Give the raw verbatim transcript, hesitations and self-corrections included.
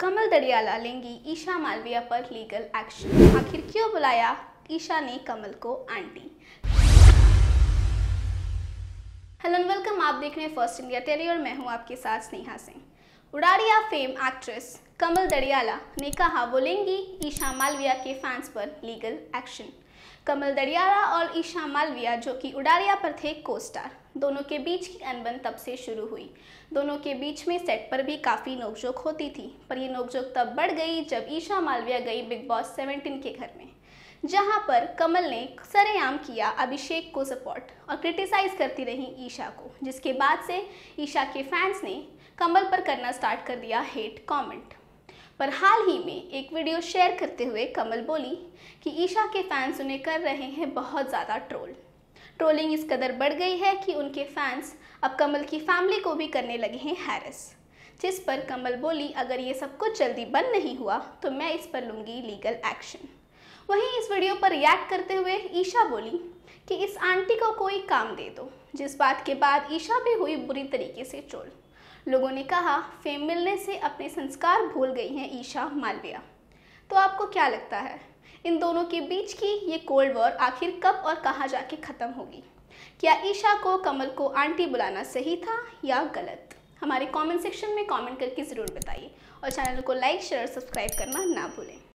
कमल दड़ियाला लेंगी ईशा मालविया पर legal action. आखिर क्यों बुलाया ईशा ने कमल को आंटी। हेलो एंड वेलकम, आप देख रहे हैं फर्स्ट इंडिया टेली और मैं हूं आपके साथ स्नेहा सिंह। उड़ारिया फेम एक्ट्रेस कमल दड़ियाला ने कहा वो लेंगी ईशा मालविया के फैंस पर लीगल एक्शन। कमल दड़ियाला और ईशा मालविया जो कि उड़ारिया पर थे को स्टार, दोनों के बीच की अनबन तब से शुरू हुई। दोनों के बीच में सेट पर भी काफ़ी नोकझोंक होती थी, पर ये नोकझोंक तब बढ़ गई जब ईशा मालविया गई बिग बॉस सेवनटीन के घर में, जहां पर कमल ने सरेआम किया अभिषेक को सपोर्ट और क्रिटिसाइज़ करती रही ईशा को, जिसके बाद से ईशा के फैंस ने कमल पर करना स्टार्ट कर दिया हेट कॉमेंट। पर हाल ही में एक वीडियो शेयर करते हुए कमल बोली कि ईशा के फैंस उन्हें कर रहे हैं बहुत ज़्यादा ट्रोल। ट्रोलिंग इस कदर बढ़ गई है कि उनके फैंस अब कमल की फैमिली को भी करने लगे हैं हैरेस, जिस पर कमल बोली अगर ये सब कुछ जल्दी बंद नहीं हुआ तो मैं इस पर लूँगी लीगल एक्शन। वहीं इस वीडियो पर रिएक्ट करते हुए ईशा बोली कि इस आंटी को कोई काम दे दो, जिस बात के बाद ईशा भी हुई बुरी तरीके से ट्रोल। लोगों ने कहा फेम मिलने से अपने संस्कार भूल गई हैं ईशा मालविया। तो आपको क्या लगता है इन दोनों के बीच की ये कोल्ड वॉर आखिर कब और कहाँ जाके ख़त्म होगी? क्या ईशा को कमल को आंटी बुलाना सही था या गलत? हमारे कमेंट सेक्शन में कमेंट करके ज़रूर बताइए और चैनल को लाइक शेयर और सब्सक्राइब करना ना भूलें।